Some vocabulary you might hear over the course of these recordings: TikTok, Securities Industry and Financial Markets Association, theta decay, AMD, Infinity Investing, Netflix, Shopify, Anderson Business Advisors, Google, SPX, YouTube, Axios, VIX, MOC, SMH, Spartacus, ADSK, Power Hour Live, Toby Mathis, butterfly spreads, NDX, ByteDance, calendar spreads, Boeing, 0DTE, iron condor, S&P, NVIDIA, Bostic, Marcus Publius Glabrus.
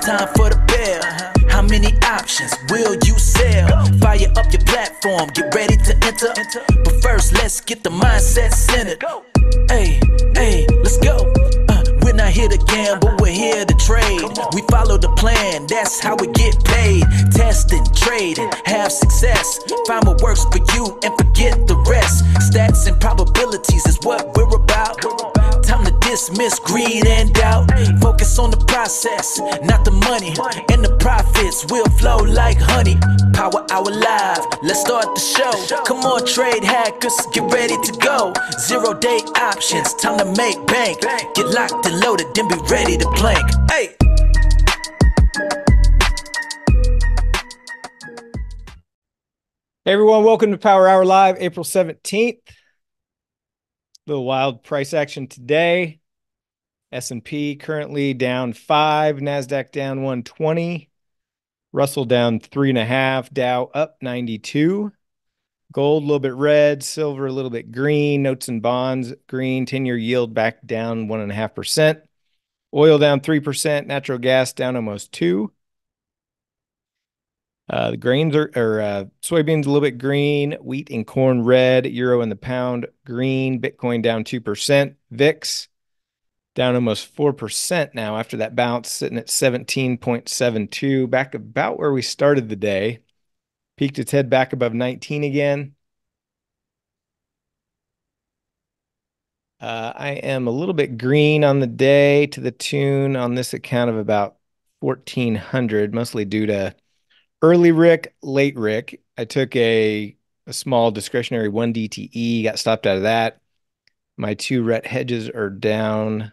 time for the bell. How many options will you sell? Fire up your platform, get ready to enter. But first, let's get the mindset centered. Hey, hey, let's go. We're not here to gamble, we're here to trade. We follow the plan, that's how we get paid. Testing, trading, have success. Find what works for you and forget the rest. Stats and probabilities is what we're about. Time to dismiss greed and doubt. Focus on the process, not the money. And the profits will flow like honey. Power Hour Live, let's start the show. Come on, trade hackers, get ready to go. 0-day options, time to make bank. Get locked and loaded, then be ready to plank. Hey! Hey everyone, welcome to Power Hour Live, April 17th. Little wild price action today. S&P currently down 5, NASDAQ down 120, Russell down 3.5, Dow up 92, gold a little bit red, silver a little bit green, notes and bonds green, 10-year yield back down 1.5%, oil down 3%, natural gas down almost 2%. The grains are soybeans a little bit green, wheat and corn red, euro and the pound green, Bitcoin down 2%, VIX down almost 4% now after that bounce, sitting at 17.72, back about where we started the day, peaked its head back above 19 again. I am a little bit green on the day to the tune on this account of about 1,400, mostly due to early Rick, late Rick. I took a small discretionary 1-DTE, got stopped out of that. My 2 RET hedges are down.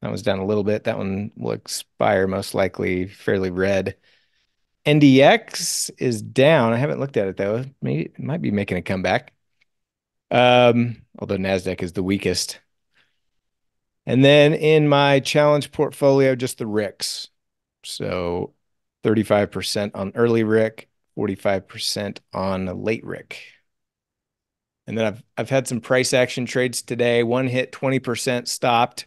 That one's down a little bit. That one will expire most likely fairly red. NDX is down. I haven't looked at it, though. Maybe it might be making a comeback, although NASDAQ is the weakest. And then in my challenge portfolio, just the RICs. So 35% on early Rick, 45% on late Rick. And then I've had some price action trades today. One hit 20%, stopped.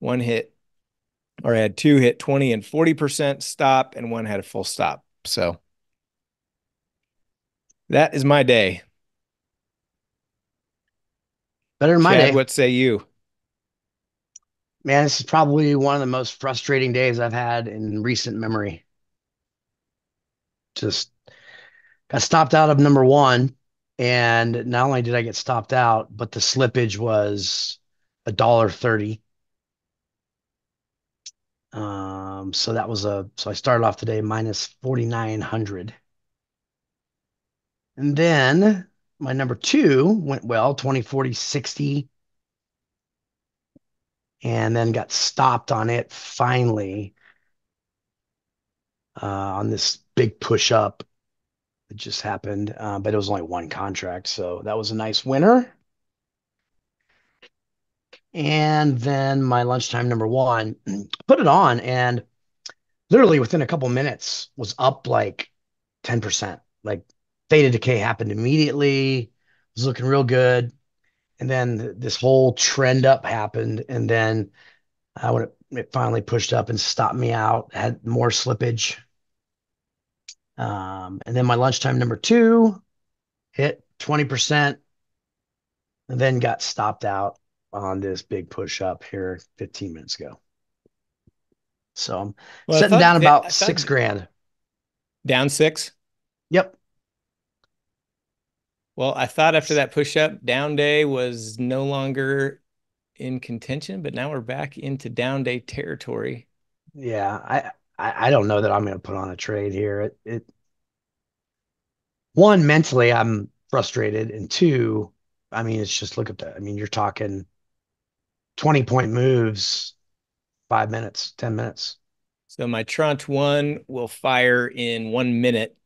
One hit, or I had 2 hit 20 and 40% stop, and one had a full stop. So that is my day. Better than my day. Chad, what say you? Man, this is probably one of the most frustrating days I've had in recent memory. Just got stopped out of number one, and not only did I get stopped out, but the slippage was $1.30. So I started off today minus 4,900, and then my number 2 went well, 20, 40, 60, and then got stopped on it finally on this big push up that just happened, but it was only one contract, so that was a nice winner. And then my lunchtime number 1, put it on, and literally within a couple minutes was up like 10%. Like theta decay happened immediately. It was looking real good, and then this whole trend up happened, and then it finally pushed up and stopped me out. Had more slippage. And then my lunchtime number 2 hit 20%, and then got stopped out on this big push up here 15 minutes ago. So I'm sitting down about $6,000. Down 6? Yep. Well, I thought after that push up, down day was no longer in contention, but now we're back into down day territory. Yeah, I don't know that I'm going to put on a trade here. One, mentally, I'm frustrated. And 2, I mean, it's just, look at that. I mean, you're talking 20-point moves, 5 minutes, 10 minutes. So my Tranche 1 will fire in 1 minute,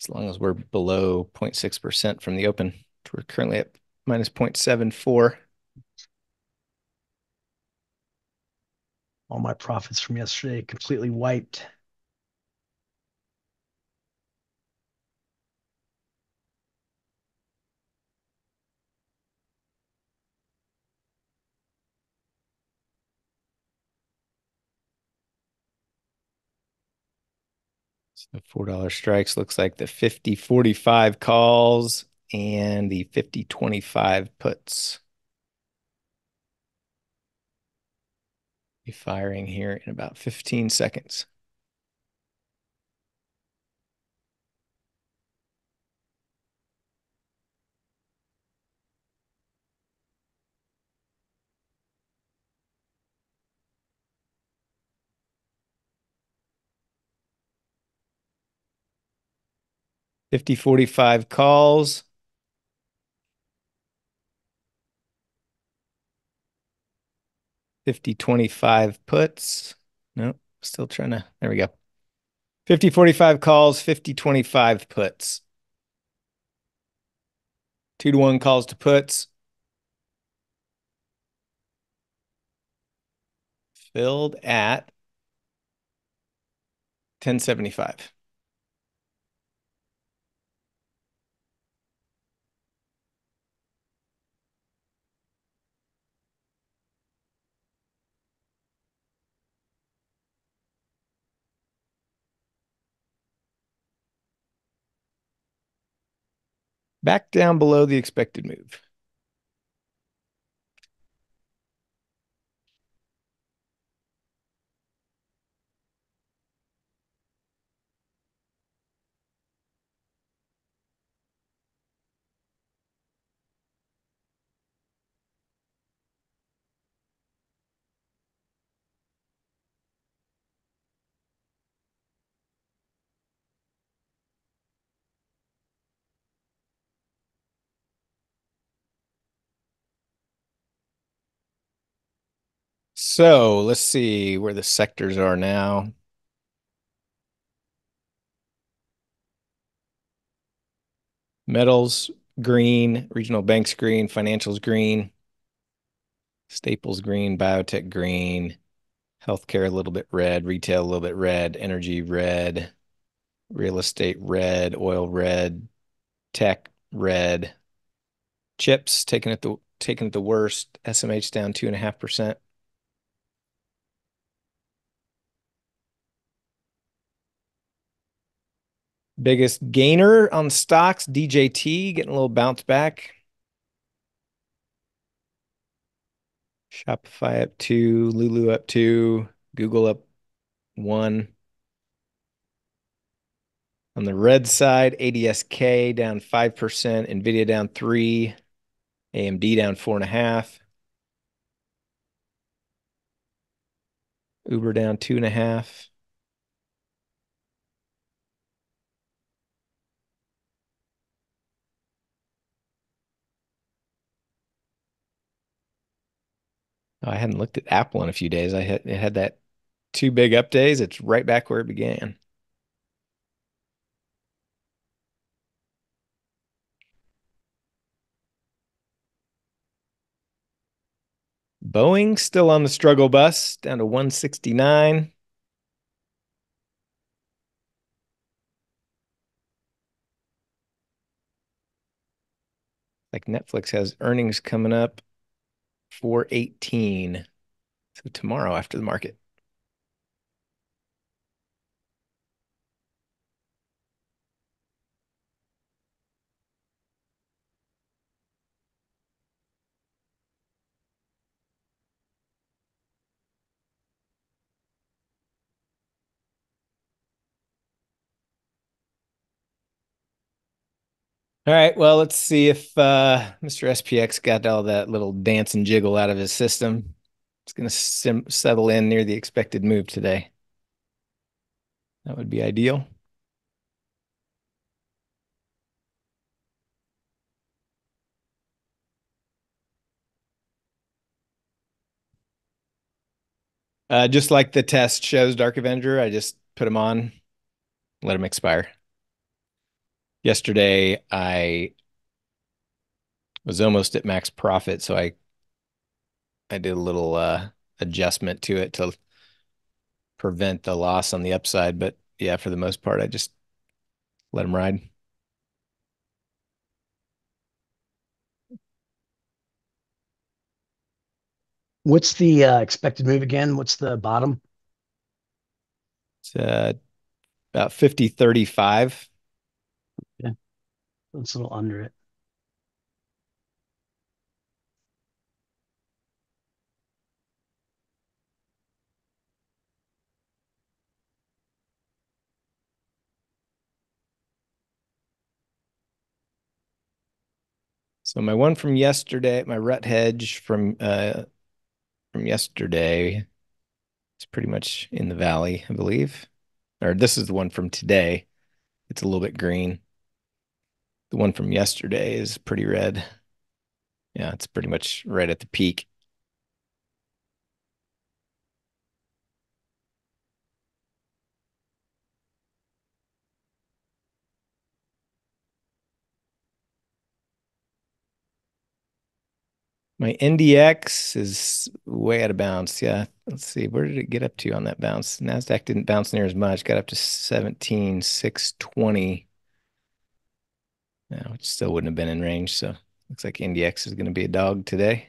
as long as we're below 0.6% from the open. We're currently at minus 0.74. All my profits from yesterday completely wiped. So the $4 strikes looks like the 50-45 calls and the 50-25 puts. Be firing here in about 15 seconds. $50-45 calls. $50-25 puts. Nope, still trying to, there we go. $50-45 calls, $50-25 puts. 2-to-1 calls to puts. Filled at 1075. Back down below the expected move. So let's see where the sectors are now. Metals, green, regional banks, green, financials, green, staples, green, biotech, green, healthcare, a little bit red, retail, a little bit red, energy, red, real estate, red, oil, red, tech, red, chips, taking it the worst, SMH down 2.5%. Biggest gainer on stocks, DJT, getting a little bounce back. Shopify up 2, Lulu up 2, Google up 1. On the red side, ADSK down 5%, NVIDIA down 3, AMD down 4.5, Uber down 2.5. I hadn't looked at Apple in a few days. It had that 2 big up days. It's right back where it began. Boeing still on the struggle bus, down to 169. Like Netflix has earnings coming up. 418. So tomorrow after the market. All right, well, let's see if Mr. SPX got all that little dance and jiggle out of his system. It's going to settle in near the expected move today. That would be ideal. Just like the test shows, Dark Avenger, I just put them on, let them expire. Yesterday, I was almost at max profit, so I did a little adjustment to it to prevent the loss on the upside. But yeah, for the most part, I just let them ride. What's the expected move again? What's the bottom? It's about 50.35. Yeah, it's a little under it. So my one from yesterday, my rut hedge from yesterday, it's pretty much in the valley, I believe. Or this is the one from today. It's a little bit green. The one from yesterday is pretty red. Yeah, it's pretty much right at the peak. My NDX is way out of bounds. Yeah, let's see. Where did it get up to on that bounce? NASDAQ didn't bounce near as much. Got up to 17,620. Yeah, which still wouldn't have been in range. So looks like NDX is going to be a dog today.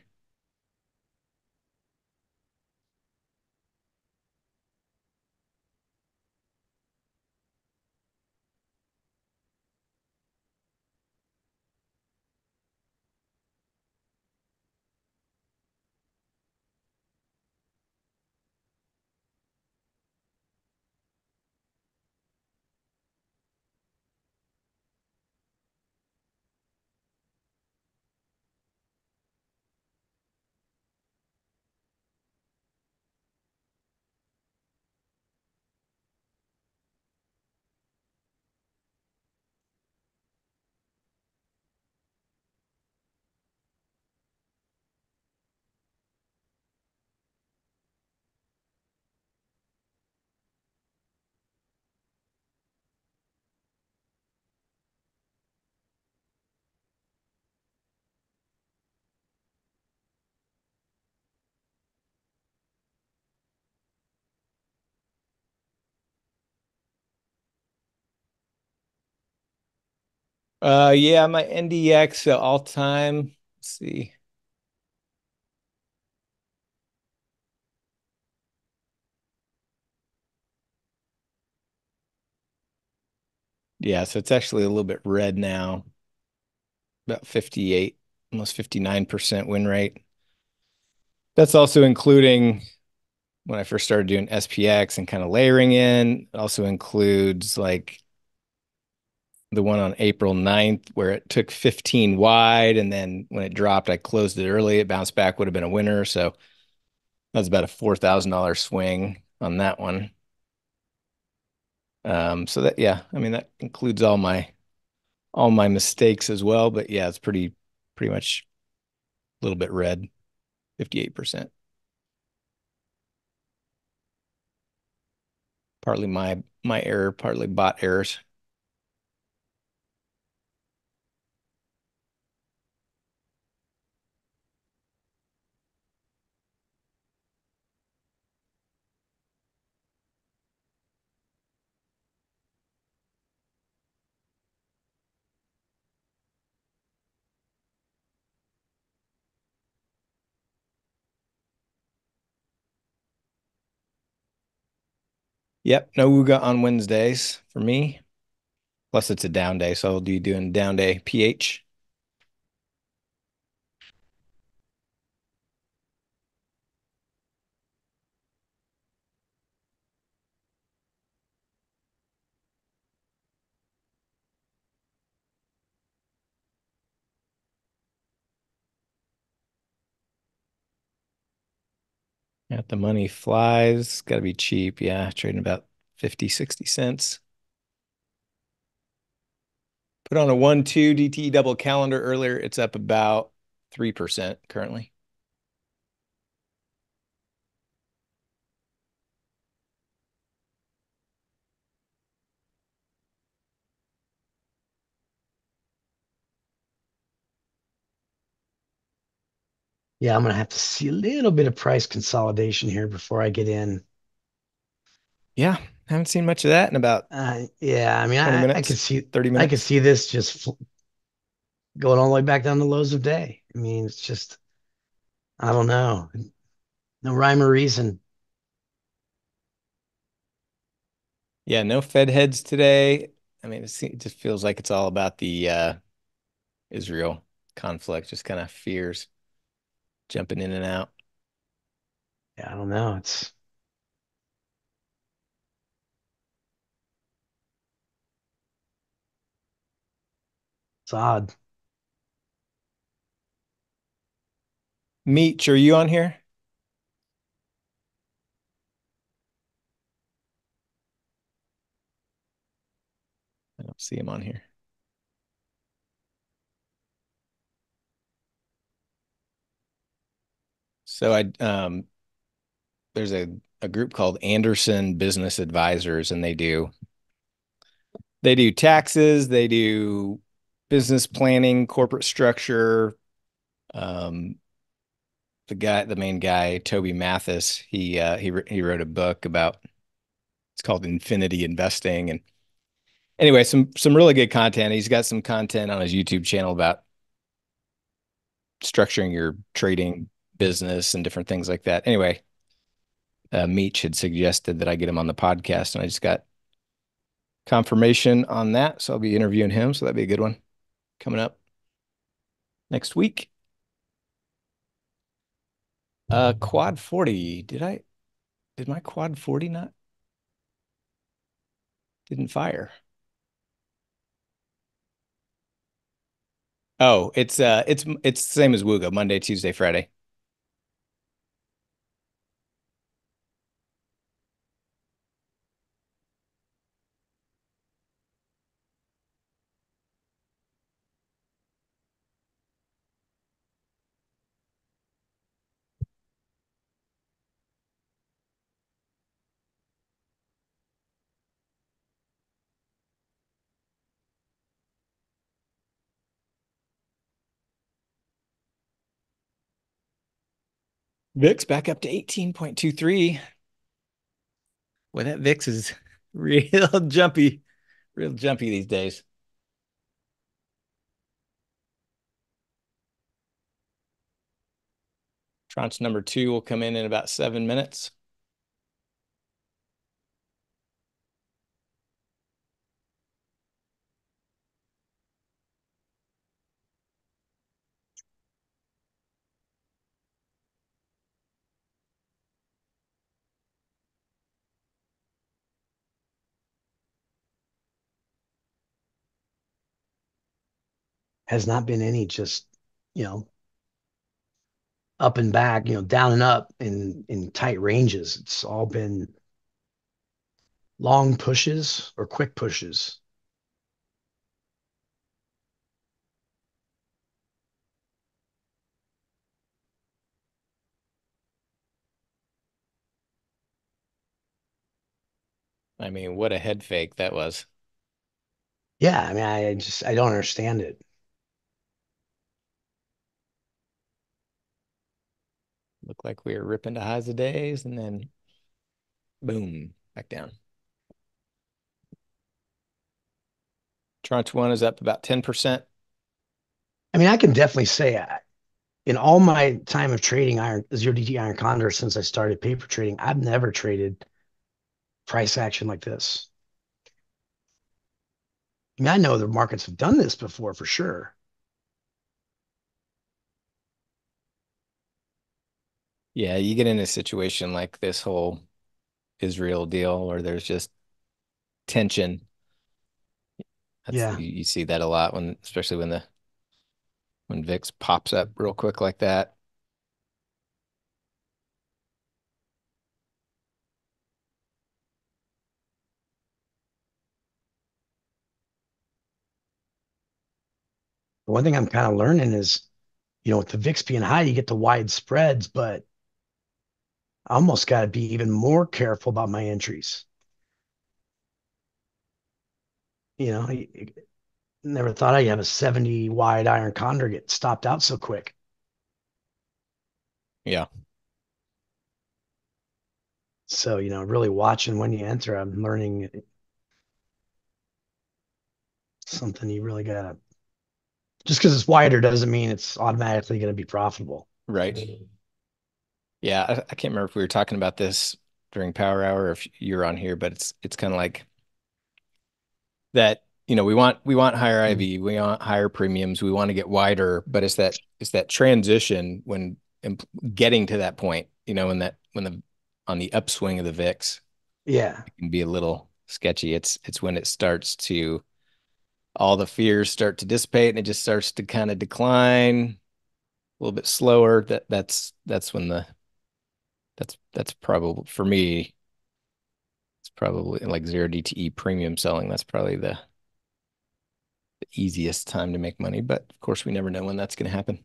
Yeah, my NDX all time. Let's see. Yeah, so it's actually a little bit red now. About 58, almost 59% win rate. That's also including when I first started doing SPX and kind of layering in. It also includes like the one on April 9th where it took 15 wide. And then when it dropped, I closed it early. It bounced back, would have been a winner. So that was about a $4,000 swing on that one. So that, yeah, I mean, that includes all my mistakes as well, but yeah, it's pretty much a little bit red, 58%. Partly my error, partly bot errors. Yep, no Ooga on Wednesdays for me. Plus, it's a down day, so I'll be doing down day PH. Got the money flies. Got to be cheap. Yeah, trading about 50, 60 cents. Put on a 1-2 DTE double calendar earlier. It's up about 3% currently. Yeah, I'm going to have to see a little bit of price consolidation here before I get in. Yeah, haven't seen much of that in about yeah, I mean, 20 minutes, I could see 30 minutes. I could see this just going all the way back down to lows of day. I mean, it's just, I don't know. No rhyme or reason. Yeah, no Fed heads today. I mean, it just feels like it's all about the Israel conflict, just kind of fears jumping in and out. Yeah, I don't know. It's odd. Meech, are you on here? I don't see him on here. So there's a group called Anderson Business Advisors, and they do taxes, they do business planning, corporate structure. The main guy, Toby Mathis, he wrote a book about, it's called Infinity Investing, and anyway, some really good content. He's got some content on his YouTube channel about structuring your trading business and different things like that. Anyway, Meech had suggested that I get him on the podcast, and I just got confirmation on that. So I'll be interviewing him. So that'd be a good one coming up next week. Quad 40. Did my quad 40 not? Didn't fire. Oh, it's the same as Wooga, Monday, Tuesday, Friday. VIX back up to 18.23. Well, that VIX is real jumpy these days. Tranche number 2 will come in about 7 minutes. Has not been any just, up and back, down and up in tight ranges. It's all been long pushes or quick pushes. I mean, what a head fake that was. Yeah, I mean, I don't understand it. Looked like we were ripping to highs of days, and then boom, back down. Tranche 1 is up about 10%. I mean, I can definitely say in all my time of trading 0-DTE iron condor since I started paper trading, I've never traded price action like this. I mean, I know the markets have done this before for sure. Yeah, you get in a situation like this whole Israel deal where there's just tension. You see that a lot especially when VIX pops up real quick like that. The one thing I'm kind of learning is, with the VIX being high, you get the wide spreads, but I almost got to be even more careful about my entries. I never thought I'd have a 70 wide iron condor get stopped out so quick. Yeah. So, really watching when you enter, I'm learning something you really got to, just because it's wider doesn't mean it's automatically going to be profitable. Right. Yeah, I can't remember if we were talking about this during Power Hour or if you're on here, but it's kind of like that, you know, we want higher IV, we want higher premiums, we want to get wider, but it's that transition when getting to that point, you know, on the upswing of the VIX, yeah, it can be a little sketchy. It's when it starts to, all the fears start to dissipate and it just starts to kind of decline a little bit slower. That's when that's probably, for me, it's probably like 0-DTE premium selling. That's probably the easiest time to make money, but of course we never know when that's going to happen.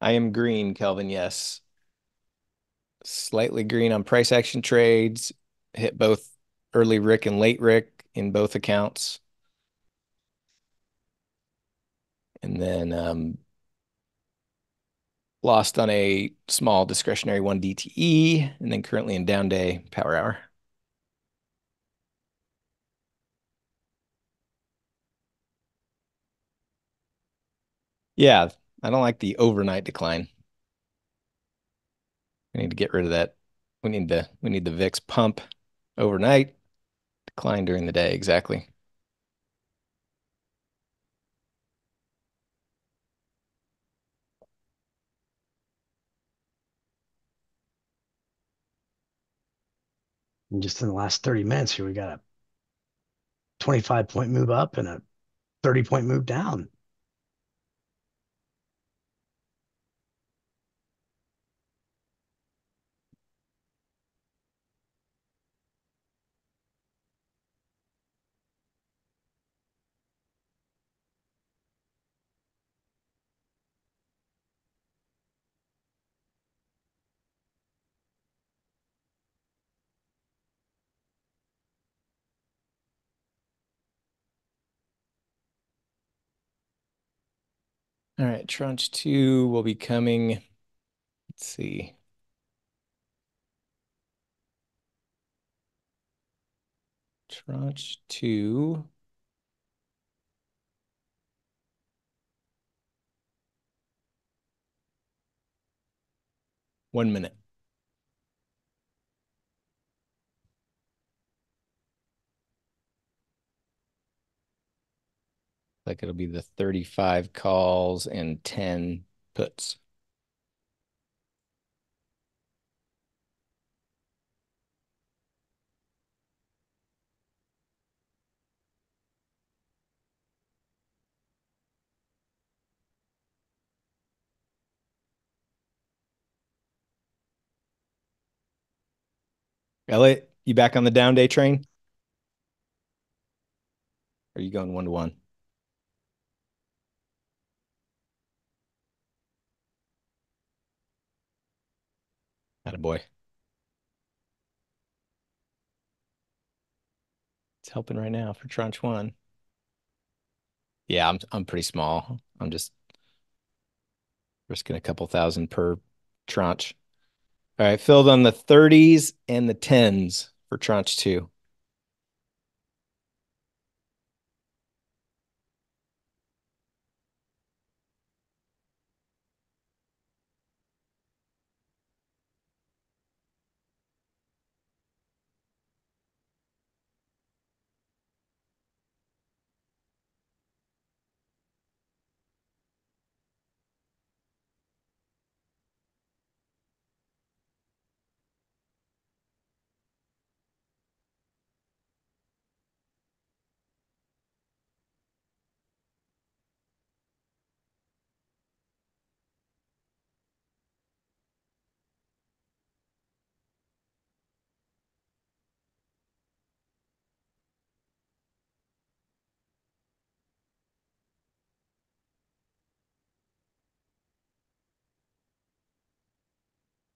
I am green, Kelvin. Yes. Slightly green on price action trades. Hit both early Rick and late Rick in both accounts. And then lost on a small discretionary 1-DTE, and then currently in down day power hour. Yeah. I don't like the overnight decline. We need to get rid of that. We need the VIX pump overnight, decline during the day. Exactly. And just in the last 30 minutes here, we got a 25-point move up and a 30-point move down. All right, tranche 2 will be coming, let's see. Tranche 2 1 minute. Like it'll be the 35 calls and 10 puts. Elliot, you back on the down day train? Or are you going 1-to-1? Attaboy. It's helping right now for tranche 1. Yeah, I'm pretty small. I'm just risking a couple thousand per tranche. All right, filled on the 30s and the 10s for tranche 2.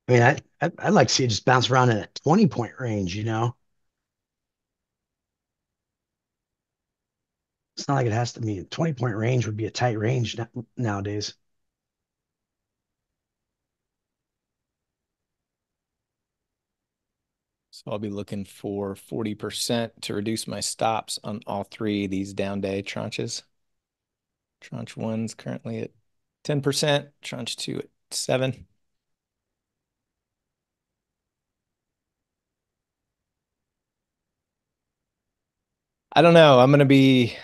I mean, I'd like to see it just bounce around in a 20-point range, you know? It's not like it has to be. A 20-point range would be a tight range nowadays. So I'll be looking for 40% to reduce my stops on all 3 of these down day tranches. Tranche 1's currently at 10%, tranche 2 at 7%. I don't know. I'm going to be,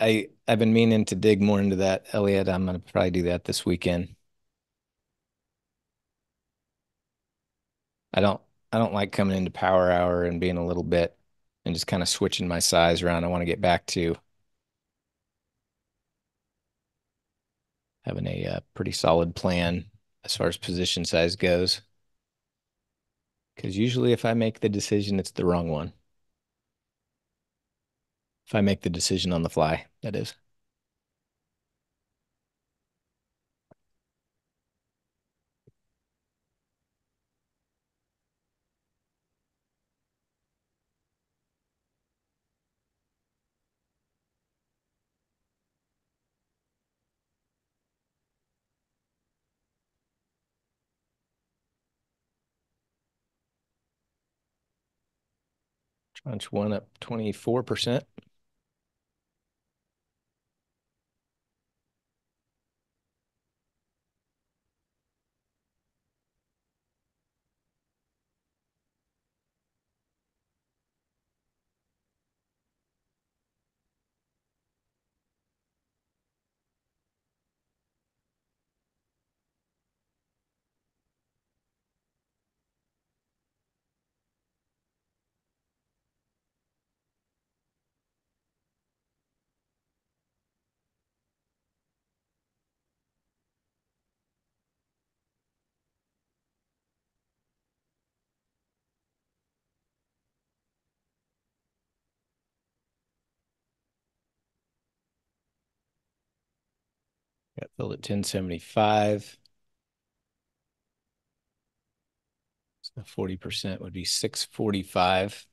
I've been meaning to dig more into that, Elliot. I'm going to probably do that this weekend. I don't like coming into Power Hour and being a little bit and just kind of switching my size around. I want to get back to having a pretty solid plan as far as position size goes. Because usually if I make the decision, it's the wrong one. If I make the decision on the fly, that is. Tranche one up 24%. Got filled at 1075. So 40% would be 645.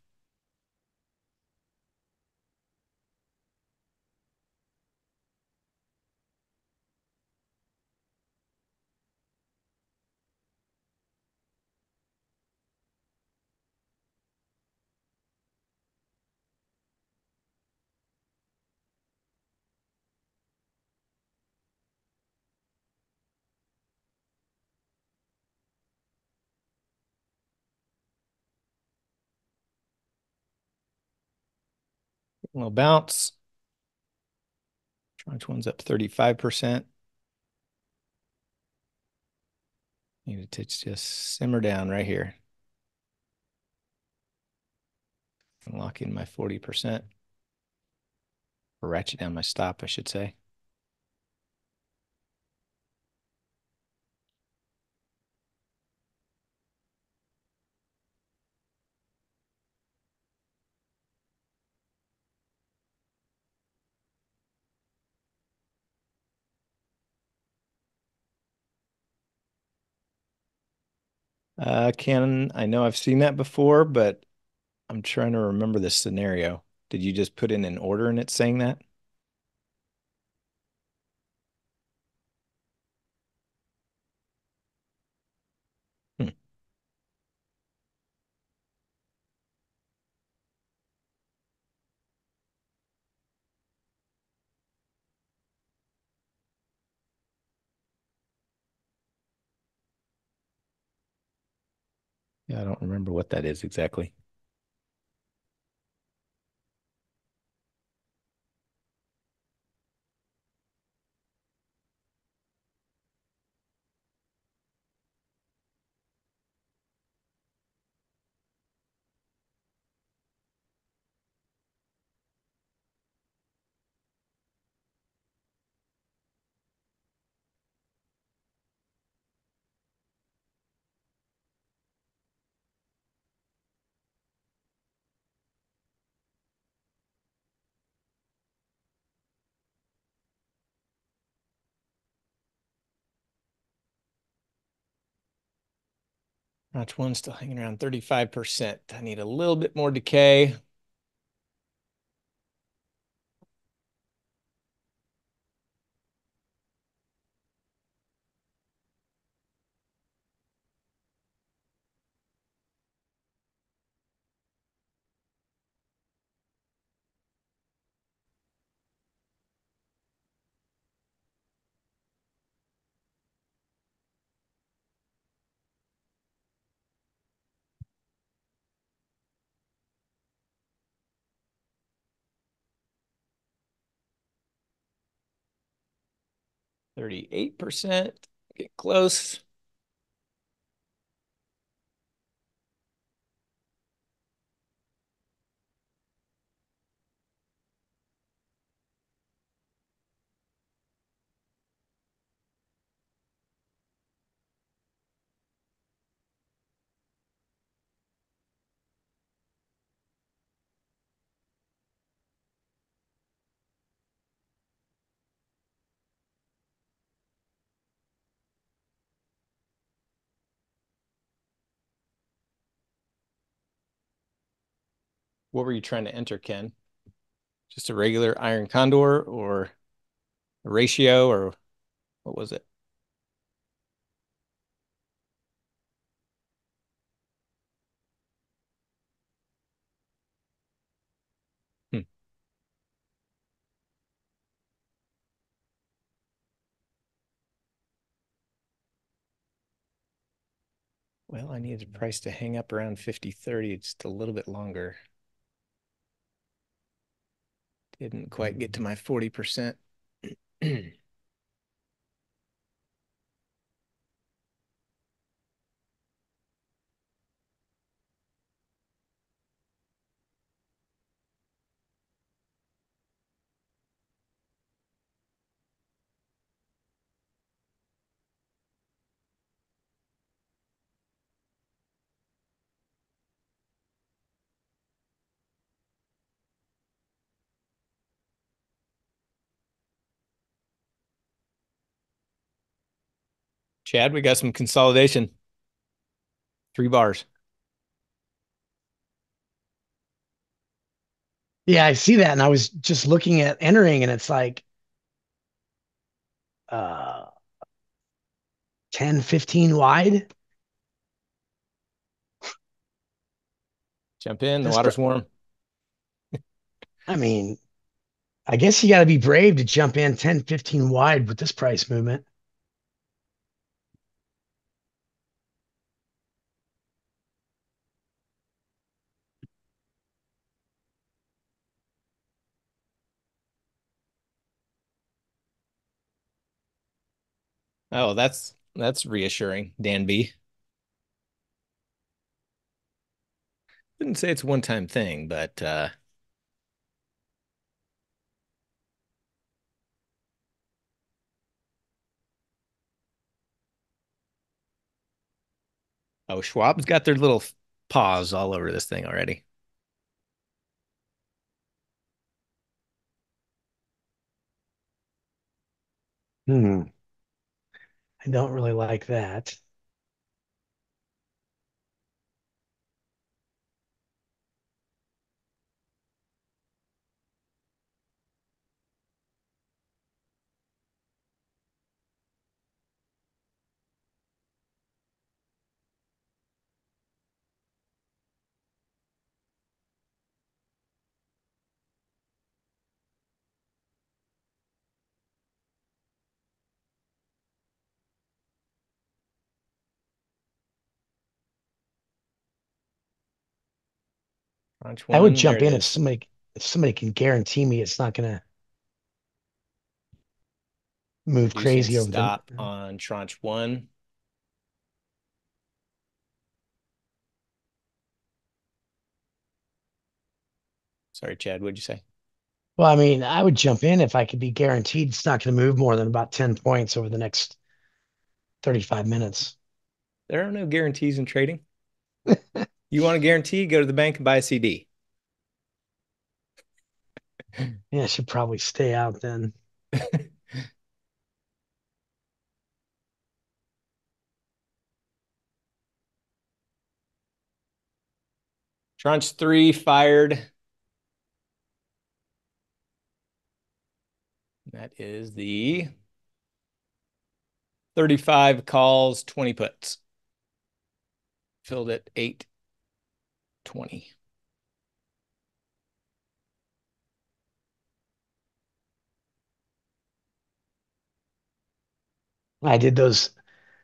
A little bounce. Tranche one's up 35%. Need to just simmer down right here. And lock in my 40%. Or ratchet down my stop, I should say. Cannon, I know I've seen that before, but I'm trying to remember this scenario. Did you just put in an order and it's saying that? Yeah, I don't remember what that is exactly. Notch one still hanging around 35%. I need a little bit more decay. 38%. Get close. What were you trying to enter, Ken? Just a regular iron condor or a ratio or what was it? Well, I needed the price to hang up around 50.30 just a little bit longer. Didn't quite get to my 40%. Chad, we got some consolidation. 3 bars. Yeah, I see that. And I was just looking at entering and it's like 10, 15 wide. Jump in, the water's warm. I mean, I guess you got to be brave to jump in 10, 15 wide with this price movement. Oh, that's reassuring, Dan B. Wouldn't say it's a one-time thing, but oh, Schwab's got their little paws all over this thing already. I don't really like that. I would jump in if somebody can guarantee me it's not gonna move crazy over. Stop on tranche one. Sorry, Chad, what'd you say? Well, I mean, I would jump in if I could be guaranteed it's not gonna move more than about 10 points over the next 35 minutes. There are no guarantees in trading. You want a guarantee? Go to the bank and buy a CD. Yeah, I should probably stay out then. Tranche 3 fired. That is the 35 calls, 20 puts. Filled at 8.20. I did those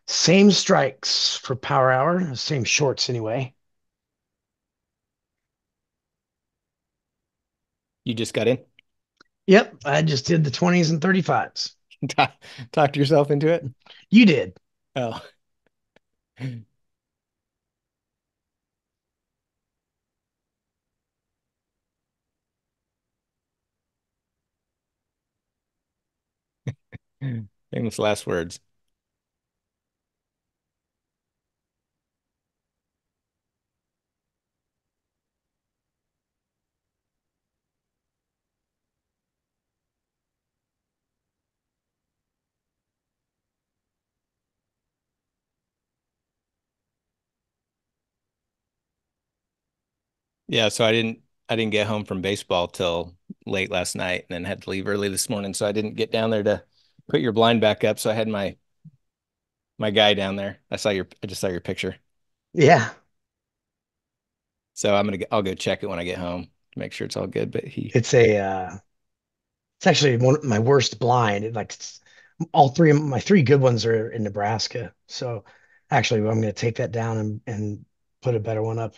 same strikes for Power Hour, same shorts anyway. You just got in? Yep, I just did the 20s and 35s. Talked yourself into it? You did. Oh. Famous last words. Yeah, so I didn't get home from baseball till late last night, and then had to leave early this morning. So I didn't get down there to put your blind back up. So I had my guy down there. I just saw your picture. Yeah. So I'll go check it when I get home to make sure it's all good. But it's actually one of my worst blind. All three of my three good ones are in Nebraska. So actually, I'm going to take that down and put a better one up.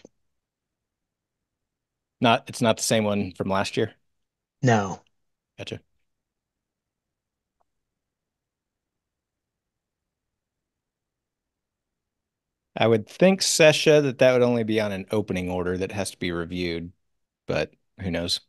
It's not the same one from last year? No. Gotcha. I would think, Sesha, that would only be on an opening order that has to be reviewed, but who knows?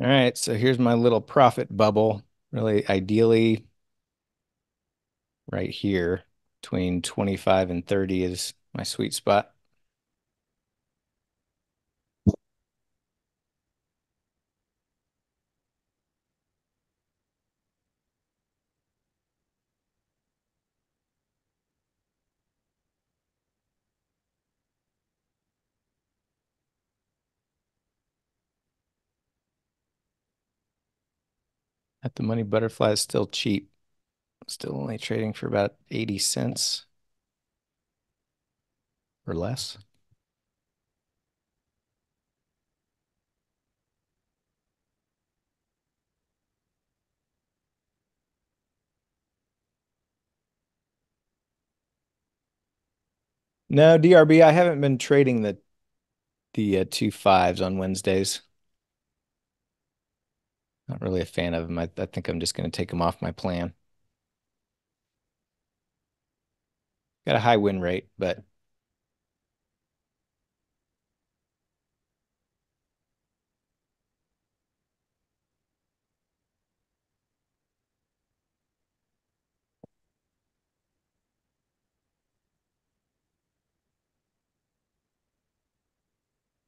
All right, so here's my little profit bubble, really ideally right here between 25 and 30 is my sweet spot. At the money, butterfly is still cheap. Still only trading for about 80 cents or less. No, DRB, I haven't been trading the 2.5s on Wednesdays. Not really a fan of them. I think I'm just going to take them off my plan. Got a high win rate, but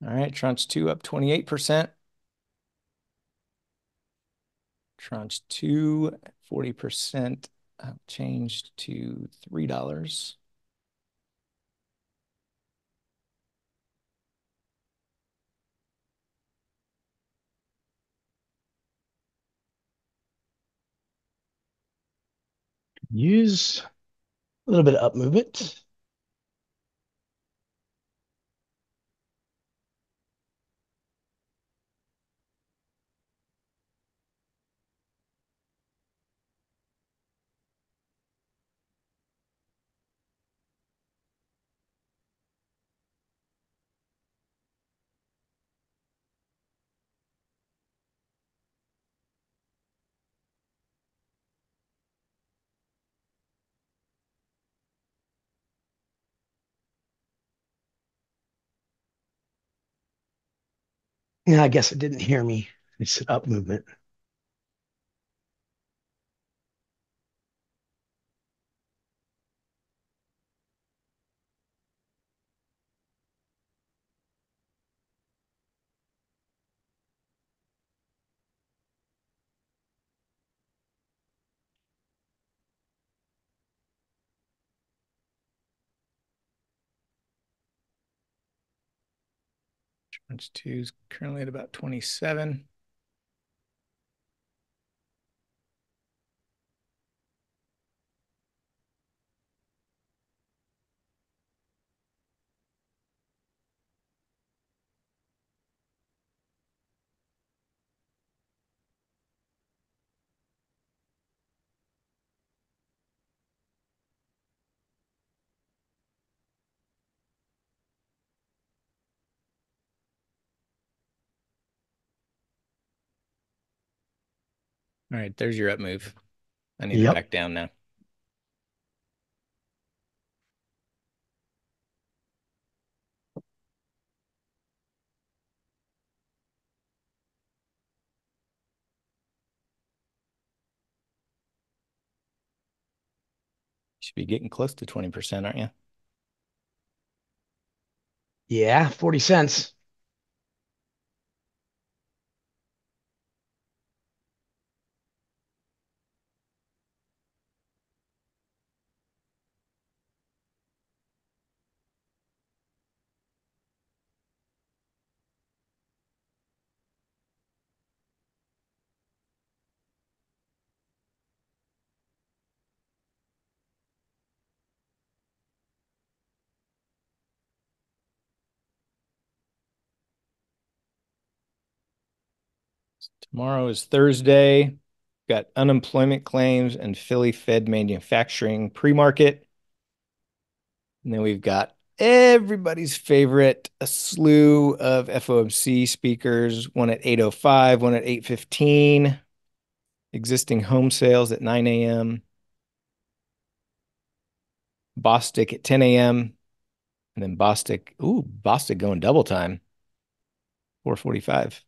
all right, tranche 2 up 28%. Tranche 2, 40% changed to $3. Use a little bit of up movement. Yeah, I guess it didn't hear me. It's an up movement. Tranche 2 is currently at about 27. All right, there's your up move. I need to back down now. Should be getting close to 20%, aren't you? Yeah, 40 cents. Tomorrow is Thursday. Got unemployment claims and Philly Fed manufacturing pre-market. And then we've got everybody's favorite, a slew of FOMC speakers, one at 8:05, one at 8:15, existing home sales at 9 a.m., Bostic at 10 a.m., and then Bostic, Bostic going double time, 4:45.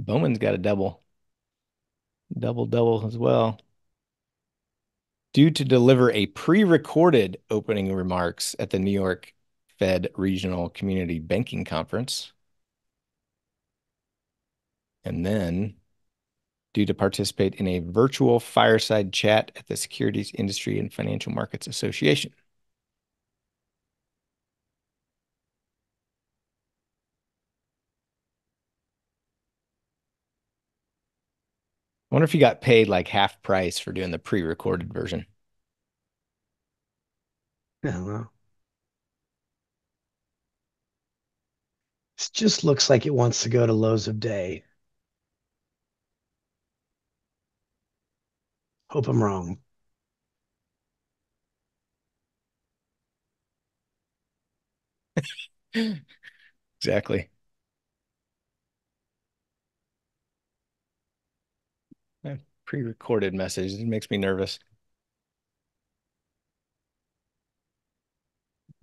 Bowman's got a double as well. Due to deliver a pre-recorded opening remarks at the New York Fed Regional Community Banking Conference. And then due to participate in a virtual fireside chat at the Securities Industry and Financial Markets Association. I wonder if you got paid like half price for doing the pre-recorded version. I don't know. It just looks like it wants to go to lows of day. Hope I'm wrong. Exactly. Pre-recorded message. It makes me nervous.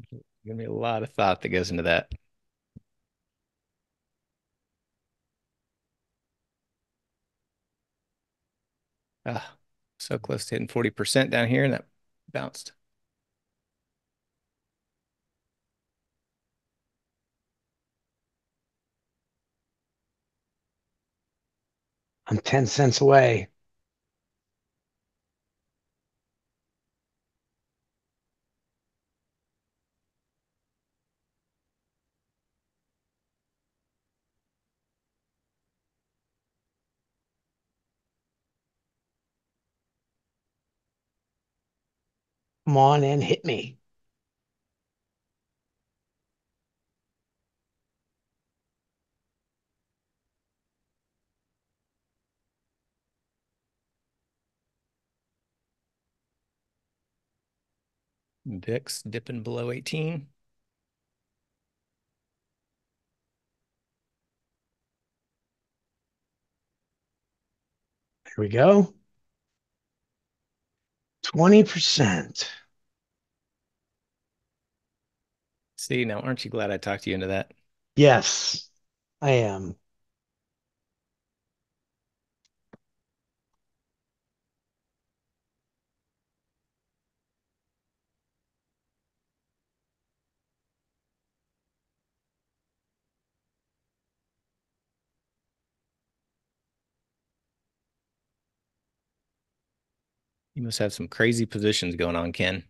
There's going to be a lot of thought that goes into that. Ah, so close to hitting 40% down here, and that bounced. I'm 10 cents away. Come on and hit me. VIX dipping below 18. There we go. 20%. See, now aren't you glad I talked you into that? Yes, I am. You must have some crazy positions going on, Ken.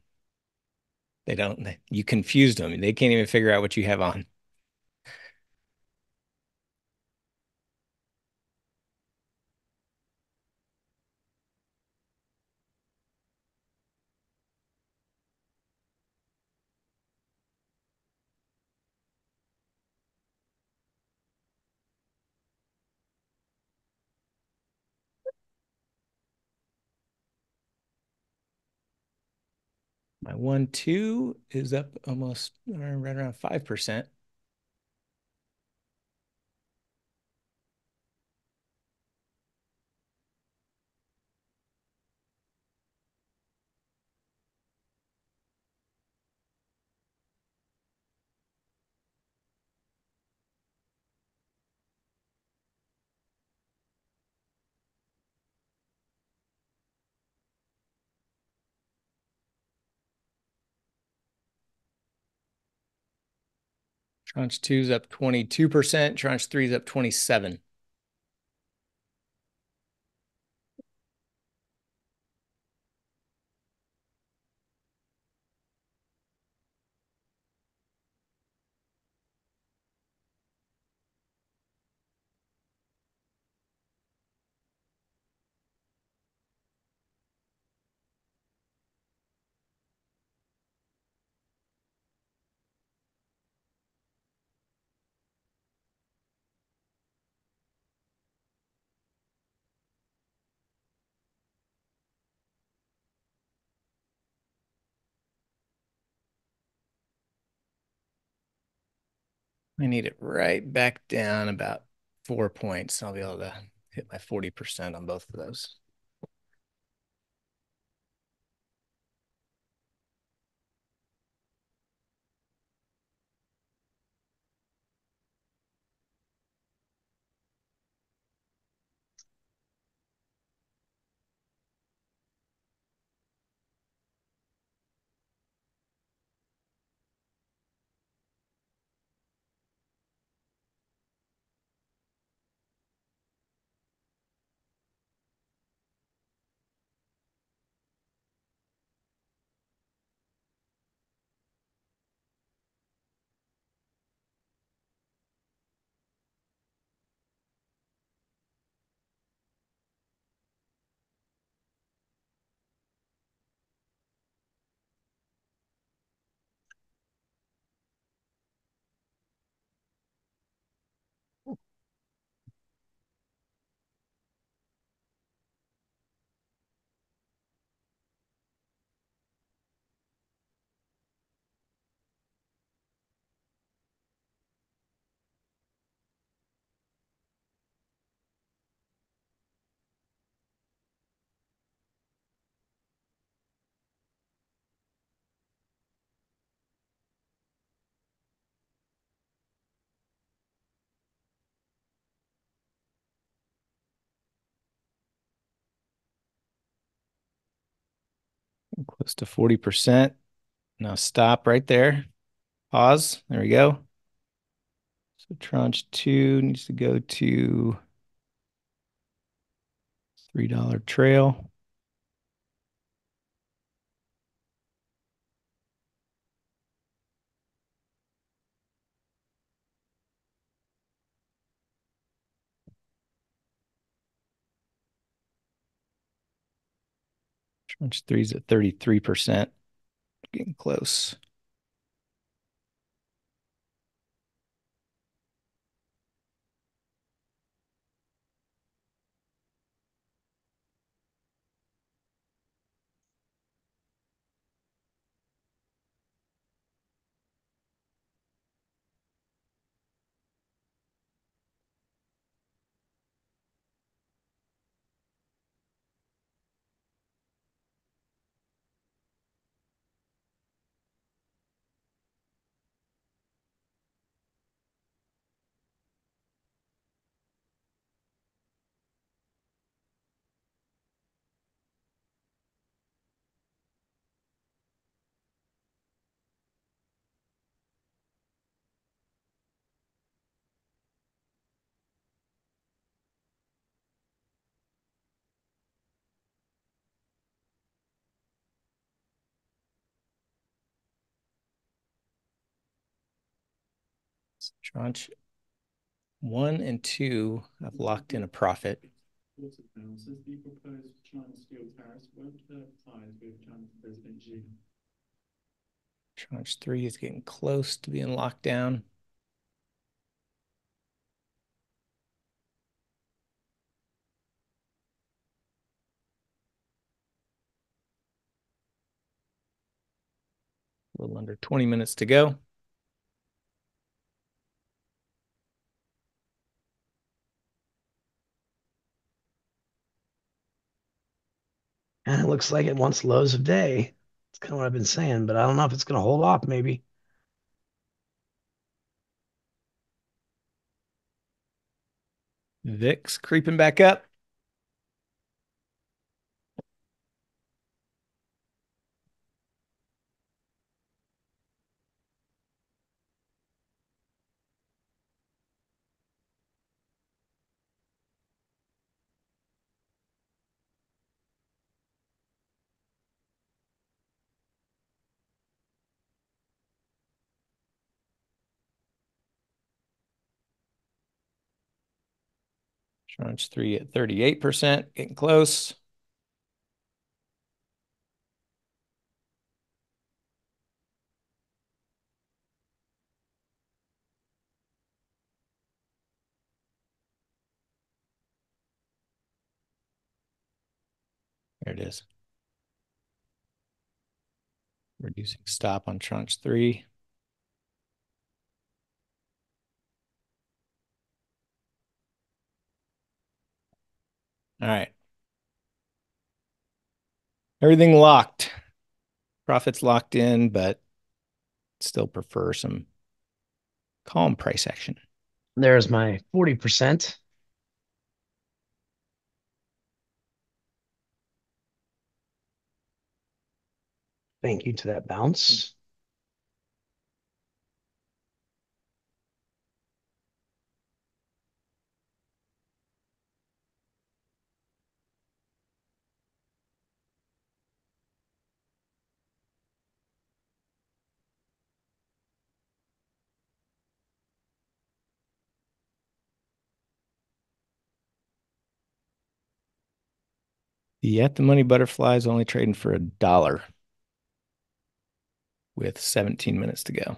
They don't, you confused them. They can't even figure out what you have on. My 1-2 is up almost right around 5%. Tranche 2 is up 22%. Tranche 3 is up 27%. I need it right back down about 4 points. I'll be able to hit my 40% on both of those. Close to 40%. Now stop right there. Pause. There we go. So tranche 2 needs to go to $3 trail. Tranche 3 is at 33%. Getting close. Tranche 1 and 2 have locked in a profit. Tranche 3 is getting close to being locked down. A little under 20 minutes to go. And it looks like it wants lows of day. That's kind of what I've been saying, but I don't know if it's going to hold off maybe. VIX creeping back up. Tranche 3 at 38%, getting close. There it is. Reducing stop on tranche 3. All right. Everything locked. Profits locked in, but still prefer some calm price action. There's my 40%. Thank you to that bounce. The at-the-money butterfly is only trading for $1. With 17 minutes to go.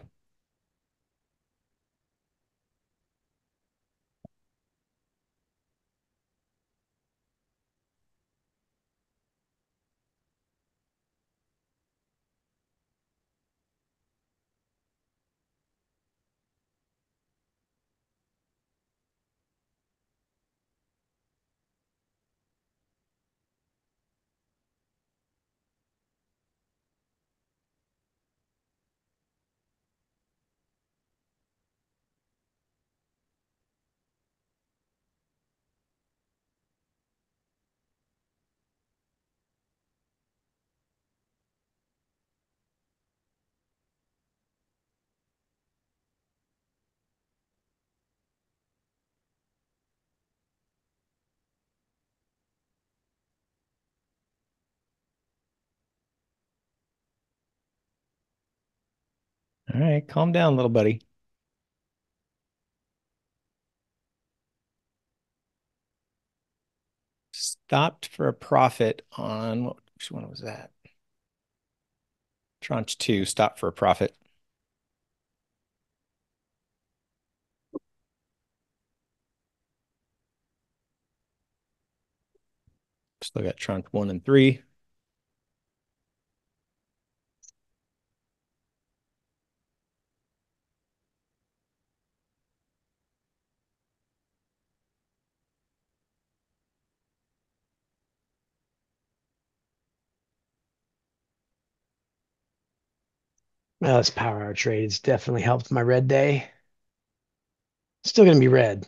All right, calm down, little buddy. Stopped for a profit on, which one was that? Tranche 2, stopped for a profit. Still got tranche 1 and 3. Well, this power hour trade has definitely helped my red day. Still going to be red.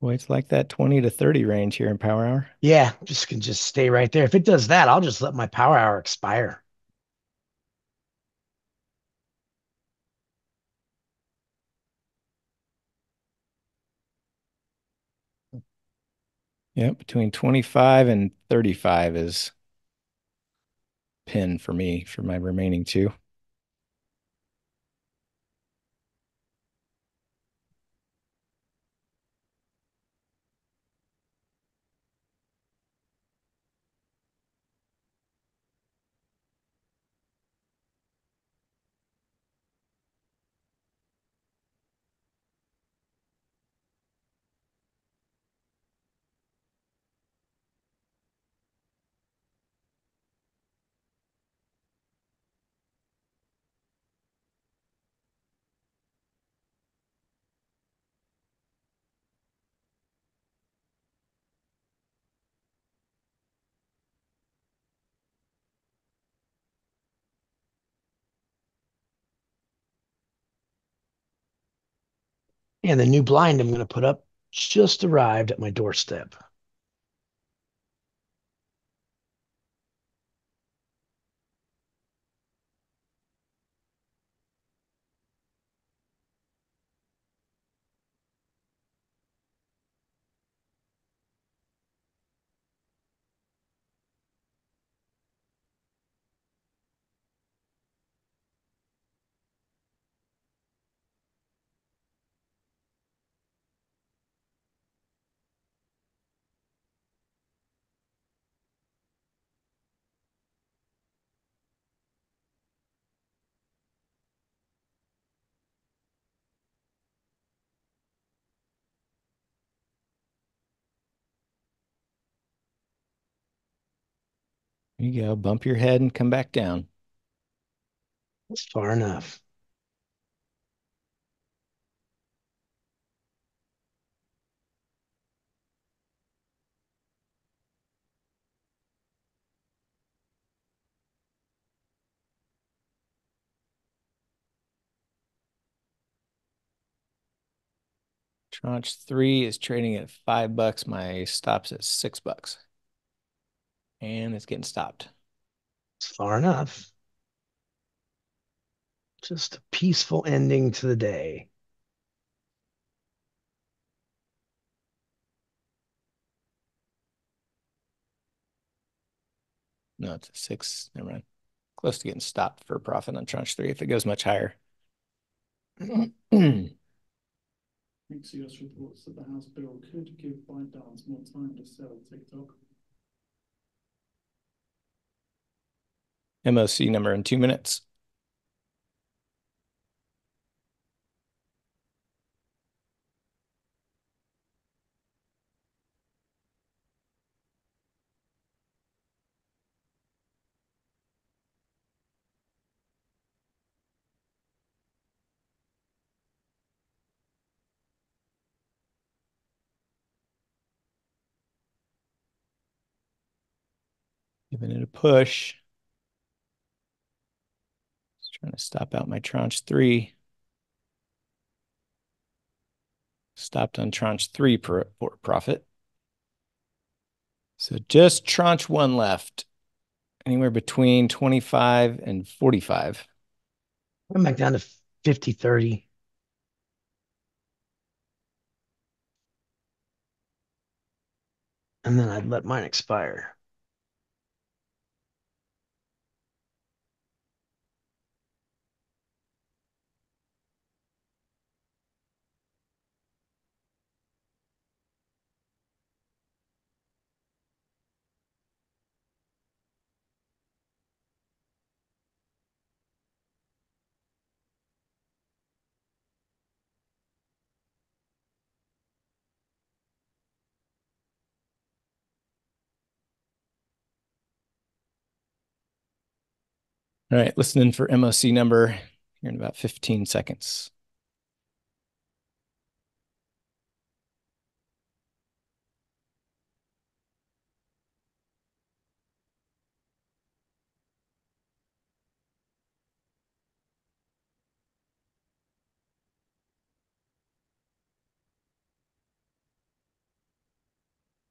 Boy, it's like that 20 to 30 range here in Power Hour. Yeah, just can just stay right there. If it does that, I'll just let my Power Hour expire. Yeah, between 25 and 35 is pin for me for my remaining two. And the new blind I'm going to put up just arrived at my doorstep. you go. Bump your head and come back down. That's far enough. Tranche 3 is trading at $5. My stop's at $6. And it's getting stopped. It's far enough. Just a peaceful ending to the day. No, it's a 6. Never mind. Close to getting stopped for profit on tranche 3 if it goes much higher. Axios reports that the House bill could give ByteDance more time to sell TikTok. MOC number in 2 minutes. Giving it a push. Just trying to stop out my tranche 3. Stopped on tranche 3 for profit. So just tranche 1 left. Anywhere between 25 and 45. I'm back down to 50, 30. And then I'd let mine expire. All right, listening for MOC number here in about 15 seconds.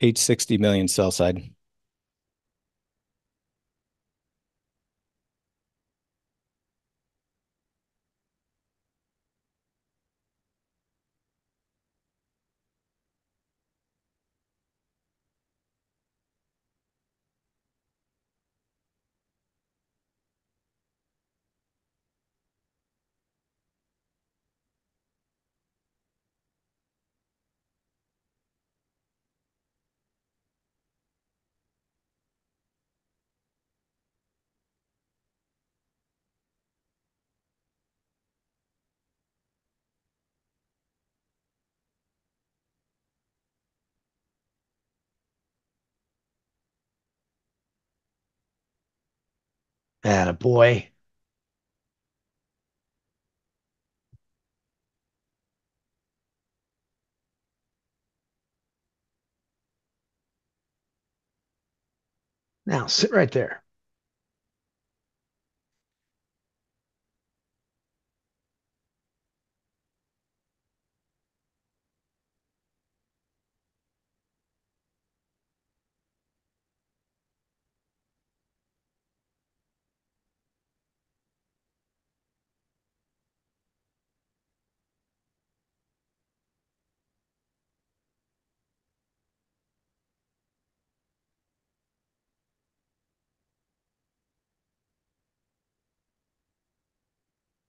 $860 million sell side. Attaboy. Now sit right there.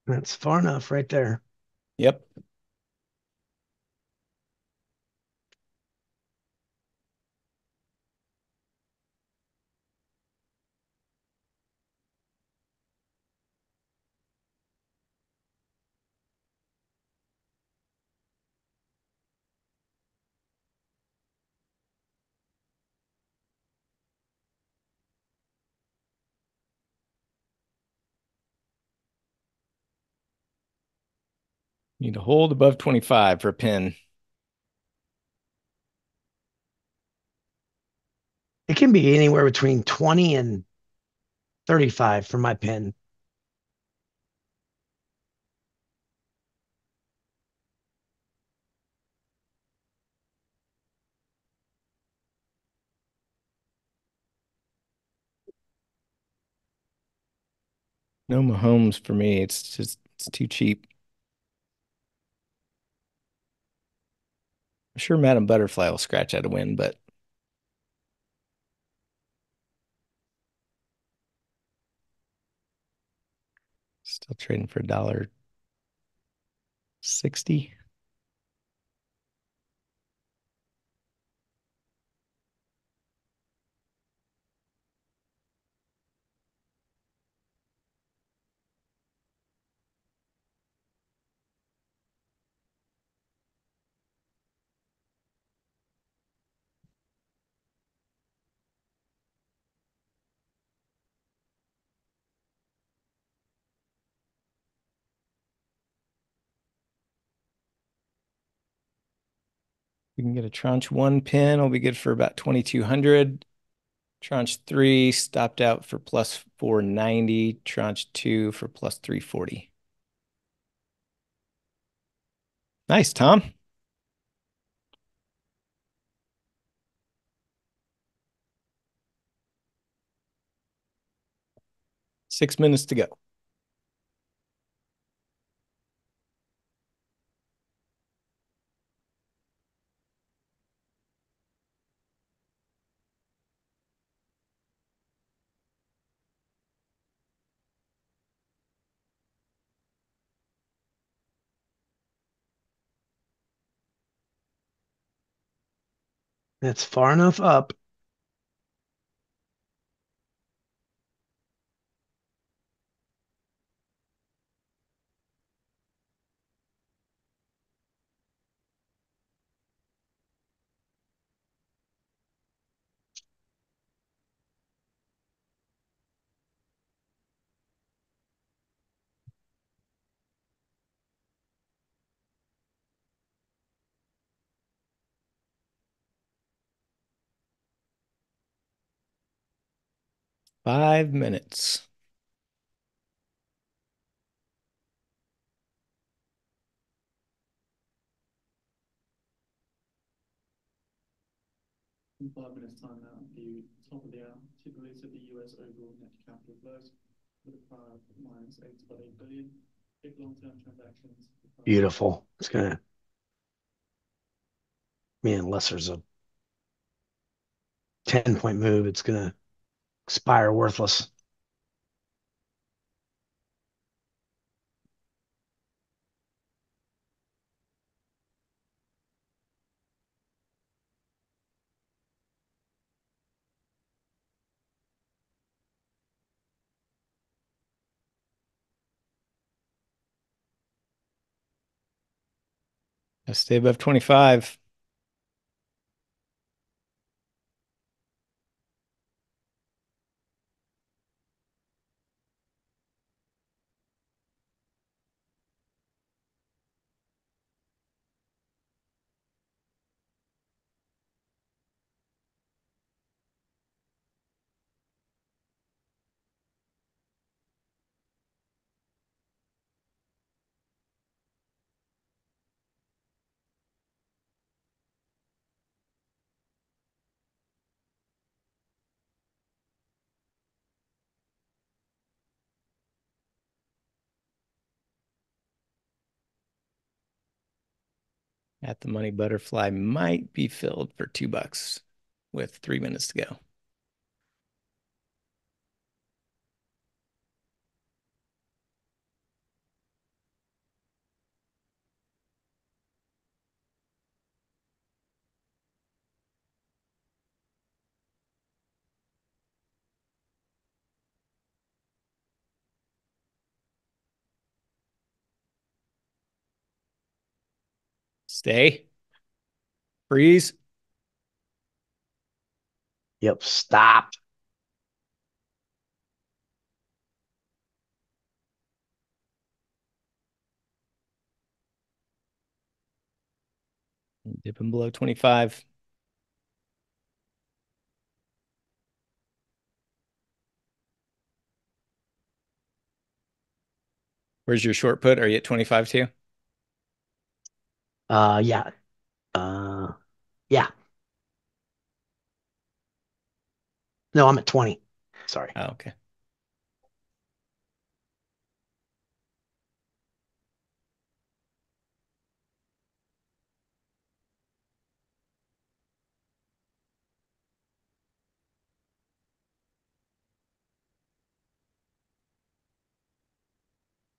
That's far enough right there. Yep. Need to hold above 25 for a pin. It can be anywhere between 20 and 35 for my pin. No Mahomes for me. It's just, it's too cheap. I'm sure Madam Butterfly will scratch out a win, but still trading for $1.60. We can get a tranche one pin. It'll be good for about 2,200. Tranche three stopped out for plus 490. Tranche two for plus 340. Nice, Tom. Six minutes to go. That's far enough up. Five minutes. In 5 minutes' time now, the top of the hour, 2 billion of the US overall net capital flows with a prior minus $8.8 billion. Big long-term transactions. Beautiful. It's gonna. Man, unless there's a 10-point move, it's gonna expire worthless. I stay above 25. At the money butterfly might be filled for $2 with 3 minutes to go. Stay. Freeze. Yep. Stop. Dipping below 25. Where's your short put? Are you at 25 too? Yeah. No, I'm at 20. Sorry. Oh, okay.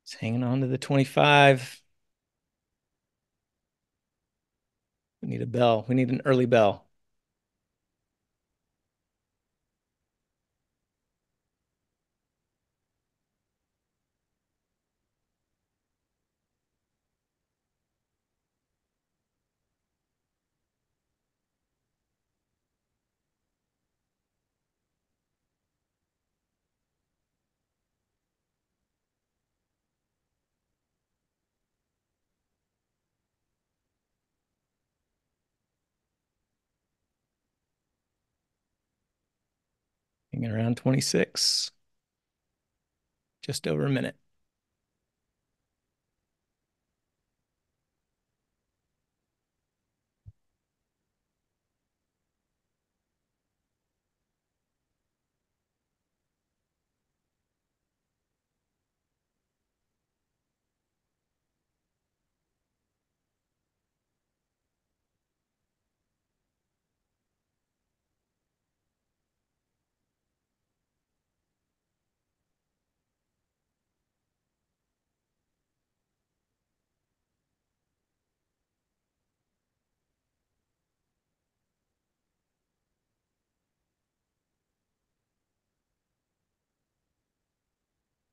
Just hanging on to the 25. We need a bell. We need an early bell. Hanging around 26, just over a minute.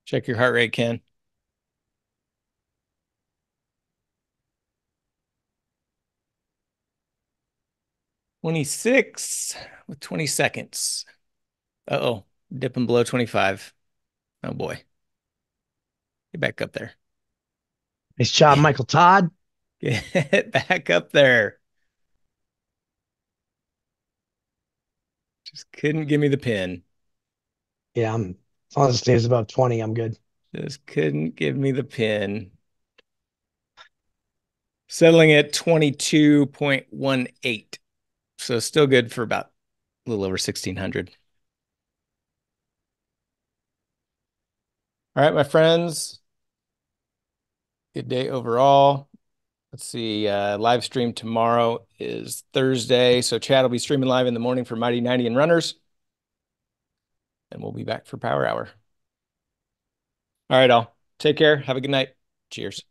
Check your heart rate, Ken. $26 with 20 seconds. Uh-oh, dipping below 25. Oh, boy. Get back up there. Nice job, Michael Todd. Get back up there. Just couldn't give me the pin. Yeah, as long as it stays above 20, I'm good. Just couldn't give me the pin. Settling at 22.18. So still good for about a little over 1,600. All right, my friends. Good day overall. Let's see. Live stream tomorrow is Thursday. So Chad will be streaming live in the morning for Mighty 90 and Runners. And we'll be back for Power Hour. All right, all. Take care. Have a good night. Cheers.